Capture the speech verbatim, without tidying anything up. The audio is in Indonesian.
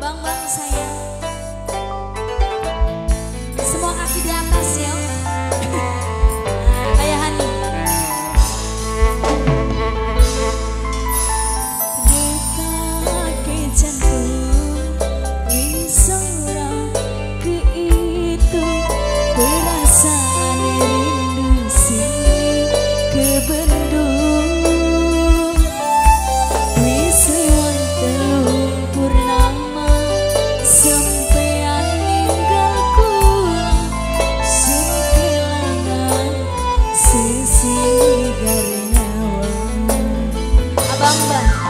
abang-bang sayang. Semua kaki di atas ya. Kayak Hani. Bamba.